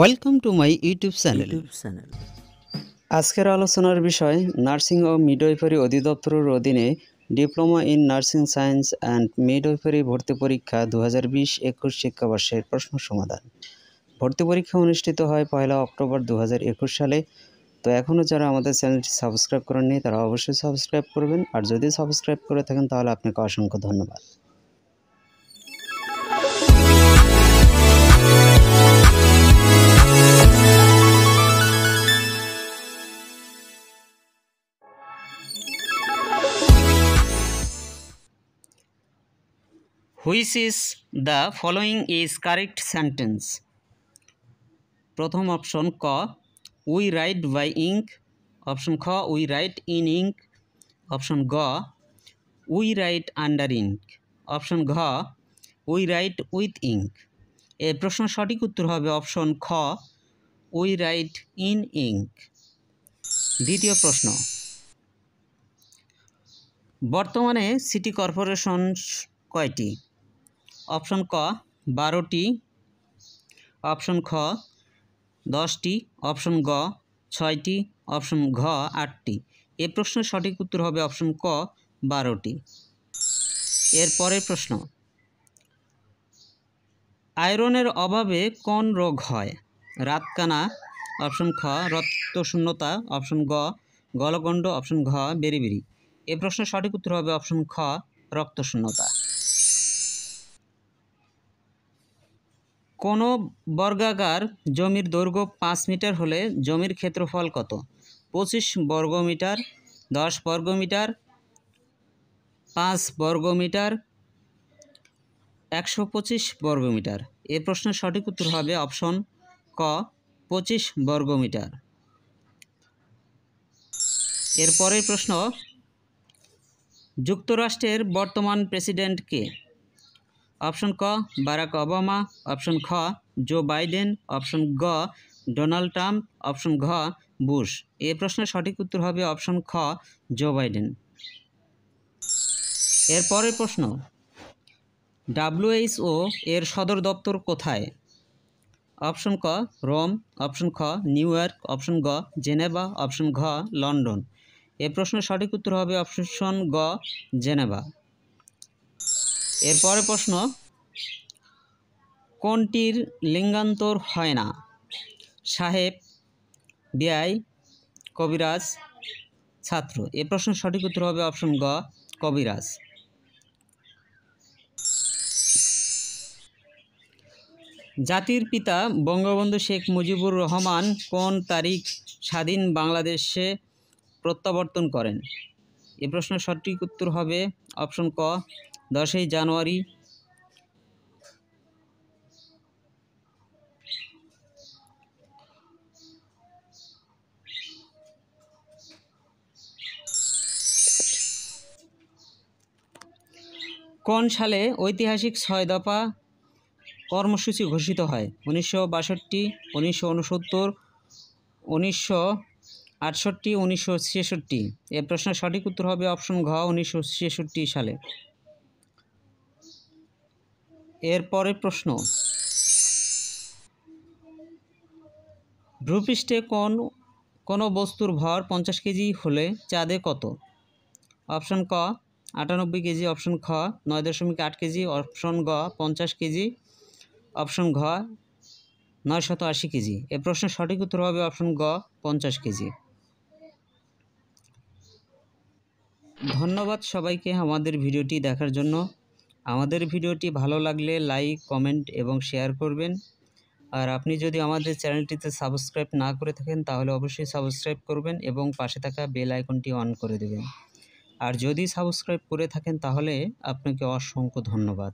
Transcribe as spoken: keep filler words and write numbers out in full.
Welcome to my YouTube channel. আজকের আলোচনার বিষয় নার্সিং ও মিডওয়াইফারি অধিদপ্তরের অধীনে diploma in nursing science and midwifery ভর্তি পরীক্ষা দুই হাজার বিশ একুশ শিক্ষাবর্ষের প্রশ্ন সমাধান। ভর্তি পরীক্ষা অনুষ্ঠিত হয় পহেলা অক্টোবর দুই হাজার একুশ সালে। তো এখনো যারা আমাদের চ্যানেলটি সাবস্ক্রাইব করেননি তারা অবশ্যই সাবস্ক্রাইব করবেন, আর যদি সাবস্ক্রাইব করে থাকেন তাহলে আপনাকে অসংখ্য ধন্যবাদ। Which is the following is correct sentence? প্রথম অপশন ক, we write by ink. Option খ, we write in ink. Option গ, we write under ink. Option ঘ, we write with ink. এর প্রশ্ন সঠিক উত্তর হবে অপশন খ, we write in ink. দ্বিতীয় প্রশ্ন, বর্তমানে সিটি কর্পোরেশন কয়টি? অপশন ক বারোটি, অপশন খ দশটি, অপশন গ ছয়টি, অপশন ঘ আটটি। এ প্রশ্নের সঠিক উত্তর হবে অপশন ক বারোটি। এর পরের প্রশ্ন, আয়রনের অভাবে কোন রোগ হয়? রাতকানা, অপশন খ রক্তশূন্যতা, অপশন গ গলগণ্ড, অপশন ঘ বেরিবেরি। এ প্রশ্নের সঠিক উত্তর হবে অপশন খ রক্তশূন্যতা। কোনো বর্গাকার জমির দৈর্ঘ্য পাঁচ মিটার হলে জমির ক্ষেত্রফল কত? পঁচিশ বর্গমিটার, দশ বর্গমিটার, পাঁচ বর্গমিটার, একশো পঁচিশ বর্গমিটার। এ প্রশ্নের সঠিক উত্তর হবে অপশন ক পঁচিশ বর্গমিটার। এর পরের প্রশ্ন, যুক্তরাষ্ট্রের বর্তমান প্রেসিডেন্ট কে? অপশন ক বারাক ওবামা, অপশন খ জো বাইডেন, অপশন গ ডোনাল্ড ট্রাম্প, অপশন ঘ বুশ। এই প্রশ্নের সঠিক উত্তর হবে অপশন খ জো বাইডেন। এর পরের প্রশ্ন, ডাব্লিউএইচও এর সদর দপ্তর কোথায়? অপশন ক রোম, অপশন খ নিউ ইয়র্ক, অপশন গ জেনেভা, অপশন ঘ লন্ডন। এই প্রশ্নের সঠিক উত্তর হবে অপশন গ জেনেভা। এরপরে প্রশ্ন, কোনটির লিঙ্গান্তর হয় না? সাহেব, বিআই, কবিরাজ, ছাত্র। এ প্রশ্নের সঠিক উত্তর হবে অপশন গ কবিরাজ। জাতির পিতা বঙ্গবন্ধু শেখ মুজিবুর রহমান কোন তারিখ স্বাধীন বাংলাদেশে প্রত্যাবর্তন করেন? এ প্রশ্নের সঠিক উত্তর হবে অপশন ক দশই জানুয়ারি, কোন সালে ঐতিহাসিক ছয় দফা কর্মসূচি ঘোষিত হয়? উনিশশো বাষট্টি, উনিশশো উনসত্তর, উনিশশো আটষট্টি, উনিশশো ছেষট্টি। এ প্রশ্নের সঠিক উত্তর হবে অপশন ঘ উনিশশো ছেষট্টি সালে। এর পরের প্রশ্ন, ভূপৃষ্ঠে কোন কোন বস্তুর ভর পঞ্চাশ কেজি হলে চাঁদে কত? অপশন ক আটানব্বই কেজি, অপশন খ নয় দশমিক আট কেজি, অপশন গ পঞ্চাশ কেজি, অপশন ঘ নয় শত আশি কেজি। এ প্রশ্নের সঠিক উত্তর হবে অপশন গ পঞ্চাশ কেজি। ধন্যবাদ সবাইকে আমাদের ভিডিওটি দেখার জন্য। আমাদের ভিডিওটি ভালো লাগলে লাইক, কমেন্ট এবং শেয়ার করবেন, আর আপনি যদি আমাদের চ্যানেলটিতে সাবস্ক্রাইব না করে থাকেন তাহলে অবশ্যই সাবস্ক্রাইব করবেন এবং পাশে থাকা বেল আইকনটি অন করে দেবেন। আর যদি সাবস্ক্রাইব করে থাকেন তাহলে আপনাকে অসংখ্য ধন্যবাদ।